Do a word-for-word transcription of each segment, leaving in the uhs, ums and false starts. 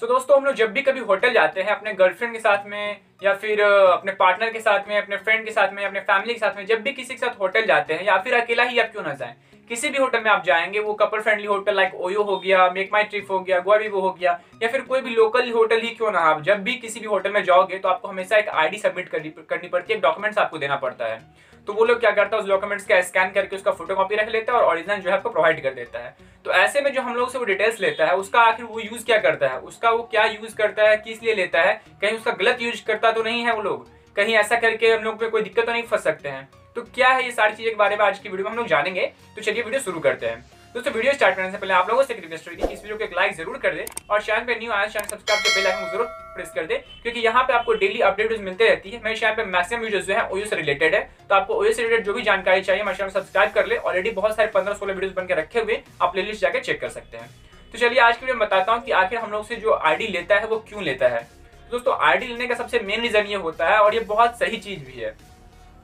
सो so, दोस्तों हम लोग जब भी कभी होटल जाते हैं अपने गर्लफ्रेंड के साथ में या फिर अपने पार्टनर के साथ में, अपने फ्रेंड के साथ में, अपने फैमिली के साथ में, जब भी किसी के साथ होटल जाते हैं या फिर अकेला ही आप क्यों ना जाएं, किसी भी होटल में आप जाएंगे वो couple friendly hotel like OYO हो गया, मेक माई ट्रिप हो गया, गोइबिबो हो गया या फिर कोई भी लोकल होटल ही क्यों ना, आप जब भी किसी भी होटल में जाओगे तो आपको हमेशा एक आईडी सबमिट करनी पड़ती है, एक डॉक्यूमेंट्स आपको देना पड़ता है। तो वो लोग क्या करता है उस डॉक्यूमेंट्स का स्कैन करके उसका फोटोकॉपी रख लेता है और ओरिजिनल जो है आपको प्रोवाइड कर देता है। तो ऐसे में जो हम लोग से वो डिटेल्स लेता है उसका आखिर वो यूज क्या करता है, उसका वो क्या यूज करता है, किस लिए लेता है, कहीं उसका गलत यूज करता तो नहीं है वो लोग, कहीं ऐसा करके हम लोग पे कोई दिक्कत तो नहीं फंस सकते हैं। तो क्या है ये सारी चीजें के बारे में आज की वीडियो में हम लोग जानेंगे। तो चलिए वीडियो शुरू करते हैं। दोस्तों वीडियो स्टार्ट करने से पहले आप लोगों से एक रिक्वेस्ट होगी कि इस वीडियो को एक लाइक जरूर कर दे और चैनल पे न्यू आए चैनल सब्सक्राइब कर बेल आइकन जरूर प्रेस कर दे, क्योंकि यहाँ पे आपको डेली अपडेट मिलते रहती है। मेरे चैनल पे मैक्सिमम वीडियोस जो है ओयो से रिलेटेड है, तो आपको ओयो से रिलेटेड जो भी जानकारी चाहिए मेरे चैनल सब्सक्राइब कर ले। ऑलरेडी बहुत सारे पंद्रह सोलह वीडियोस बनकर रखे हुए, आप प्ले लिस्ट जाकर चेक कर सकते हैं। तो चलिए आज की वीडियो में बताता हूँ कि आखिर हम लोग से जो आईडी लेता है वो क्यों लेता है। दोस्तों आईडी लेने का सबसे मेन रीजन ये होता है और ये बहुत सही चीज भी है,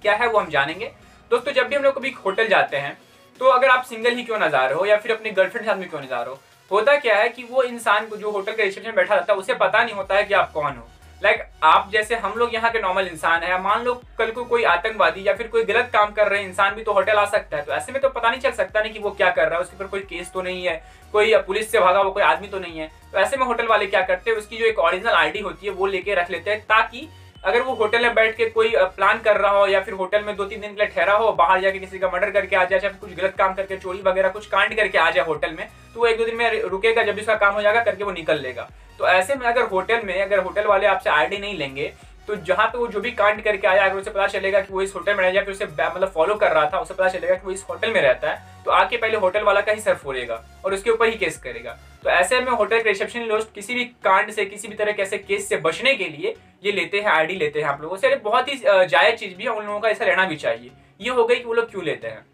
क्या है वो हम जानेंगे। दोस्तों जब भी हम लोग कभी होटल जाते हैं तो अगर आप सिंगल ही क्यों ना जा रहे हो या फिर अपने गर्लफ्रेंड के साथ में क्यों ना जा रहे हो, होता क्या है कि वो इंसान को जो होटल के रिसेप्शन में बैठा रहता है उसे पता नहीं होता है कि आप कौन हो। लाइक आप जैसे हम लोग यहाँ के नॉर्मल इंसान है, मान लो कल को कोई आतंकवादी या फिर कोई गलत काम कर रहे इंसान भी तो होटल आ सकता है, तो ऐसे में तो पता नहीं चल सकता नहीं कि वो क्या कर रहा है, उसके ऊपर कोई केस तो नहीं है, कोई पुलिस से भागा वो कोई आदमी तो नहीं है। तो ऐसे में होटल वाले क्या करते हैं उसकी जो एक ओरिजिनल आईडी होती है वो लेके रख लेते हैं, ताकि अगर वो होटल में बैठ के कोई प्लान कर रहा हो या फिर होटल में दो तीन दिन के लिए ठहरा हो, बाहर जाके किसी का मर्डर करके आ जाए या फिर कुछ गलत काम करके चोरी वगैरह कुछ कांड करके आ जाए होटल में, तो वो एक दो दिन में रुकेगा, जब भी उसका काम हो जाएगा करके वो निकल लेगा। तो ऐसे में अगर होटल में अगर होटल वाले आपसे आईडी नहीं लेंगे तो जहाँ पे वो जो भी कांड करके आया अगर उसे पता चलेगा कि वो इस होटल में रह जाए, फिर उसे मतलब फॉलो कर रहा था, उसे पता चलेगा कि वो इस होटल में रहता है, तो आके पहले होटल वाला का ही सर फोड़ेगा और उसके ऊपर ही केस करेगा। तो ऐसे में होटल के रिसेप्शन लोग किसी भी कांड से किसी भी तरह के ऐसे केस से बचने के लिए ये लेते हैं, आईडी लेते हैं आप लोगों से। बहुत ही जायज चीज भी है, उन लोगों का ऐसा रहना भी चाहिए। ये हो गई कि वो लोग क्यों लेते हैं।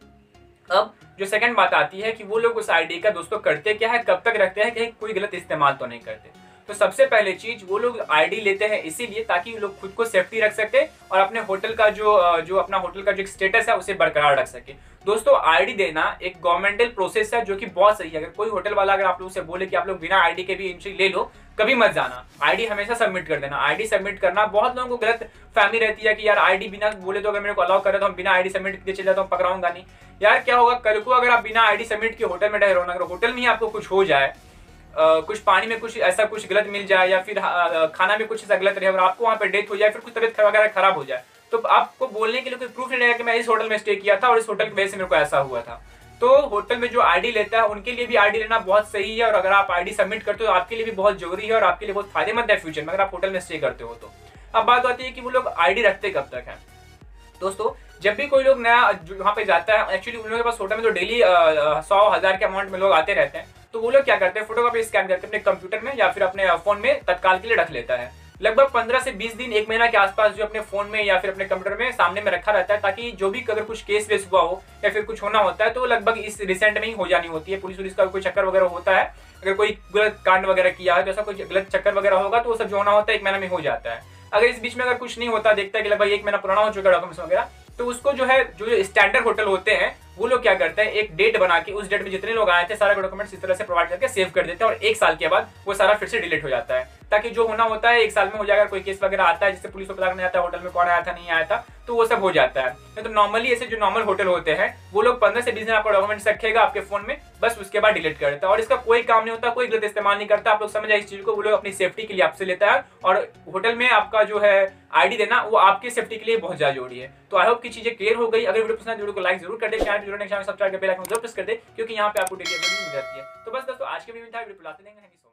अब जो सेकंड बात आती है कि वो लोग उस आईडी का दोस्तों करते क्या है, कब तक रखते हैं, कहीं कोई गलत इस्तेमाल तो नहीं करते। तो सबसे पहले चीज वो लोग आईडी लेते हैं इसीलिए ताकि लोग खुद को सेफ्टी रख सके और अपने होटल का जो जो अपना होटल का जो स्टेटस है उसे बरकरार रख सके। दोस्तों आईडी देना एक गवर्नमेंटल प्रोसेस है जो कि बहुत सही है। अगर कोई होटल वाला अगर आप लोगों से बोले कि आप लोग बिना आईडी के भी एंट्री ले लो, कभी मत जाना, आईडी हमेशा सबमिट कर देना। आईडी सबमिट करना, बहुत लोगों को गलत फहमी रहती है कि यार आईडी बिना बोले तो अगर मेरे को अलाउ करे तो हम बिना आईडी सबमिट करके चले जाते हैं, पकड़ाऊंगा नहीं। यार क्या होगा कल को अगर आप बिना आईडी सबमिट के होटल में ठहरे हो ना, अगर होटल में ही आपको कुछ हो जाए, Uh, कुछ पानी में कुछ ऐसा कुछ गलत मिल जाए या फिर uh, खाना में कुछ ऐसा गलत रहे और आपको वहाँ पे डेथ हो जाए, फिर कुछ तबियत वगैरह खराब हो जाए, तो आपको बोलने के लिए कोई प्रूफ नहीं रहेगा कि मैं इस होटल में स्टे किया था और इस होटल की वजह से मेरे को ऐसा हुआ था। तो होटल में जो आईडी लेता है उनके लिए भी आईडी लेना बहुत सही है, और अगर आप आईडी सबमिट करते हो तो आपके लिए भी बहुत जरूरी है और आपके लिए बहुत फायदेमंद है फ्यूचर में अगर आप होटल में स्टे करते हो तो। अब बात आती है कि वो लोग आईडी रखते कब तक है। दोस्तों जब भी कोई लोग नया वहाँ पे जाता है, एक्चुअली उन लोगों के पास होटल में तो डेली सौ हजार के अमाउंट में लोग आते रहते हैं, तो वो लोग क्या करते हैं फोटोकॉपी स्कैन करके अपने कंप्यूटर में या फिर अपने फोन में तत्काल के लिए रख लेता है। लगभग पंद्रह से बीस दिन एक महीना के आसपास जो अपने फोन में या फिर अपने कंप्यूटर में सामने में रखा रहता है, ताकि जो भी अगर कुछ केस वेस हुआ हो या फिर कुछ होना होता है तो लगभग इस रिसेंट में ही हो जानी होती है। पुलिस पुलिस का कोई चक्कर वगैरह होता है, अगर कोई गलत कांड वगैरह किया है तो ऐसा कोई गलत चक्कर वगैरह होगा तो वो सब जो होना होता है एक महीना में हो जाता है। अगर इस बीच में अगर कुछ नहीं होता, देखता है कि लगभग एक महीना पुराना हो चुका है डॉक्यूमेंट्स वगैरह, तो उसको जो है जो स्टैंडर्ड होटल होते हैं वो लोग क्या करते हैं एक डेट बना के उस डेट में जितने लोग आए थे सारा डॉक्यूमेंट्स इस तरह से प्रोवाइड करके सेव कर देते हैं, और एक साल के बाद वो सारा फिर से डिलीट हो जाता है, ताकि जो होना होता है एक साल में हो जाएगा। कोई केस वगैरह आता है जिससे पुलिस को पता नहीं आता होटल में कौन आया था नहीं आया था, तो वो सब हो जाता है। तो नॉर्मली ऐसे जो नॉर्मल होटल होते हैं वो लोग पंद्रह से बीस दिन आपका डॉक्यूमेंट्स रखेगा आपके फोन में, बस उसके बाद डिलीट कर देता है, और इसका कोई काम नहीं होता, कोई गलत इस्तेमाल नहीं करता। आप लोग समझ आए इस चीज को, वो लोग अपनी सेफ्टी के लिए आपसे लेता है, और होटल में आपका जो है आईडी देना वो आपकी सेफ्टी के लिए बहुत ज्यादा जरूरी है। तो आई होप की चीजें क्लियर हो गई। अगर वीडियो पसंद आए वीडियो को लाइक जरूर कर दे, चैनल जरूर सब्सक्राइब कर बेल आइकन जरूर प्रेस कर दे, क्योंकि यहाँ पे आपको डेली अपडेट मिल जाती है। तो बस दोस्तों आज के वीडियो में था, वीडियो बुलाते देंगे।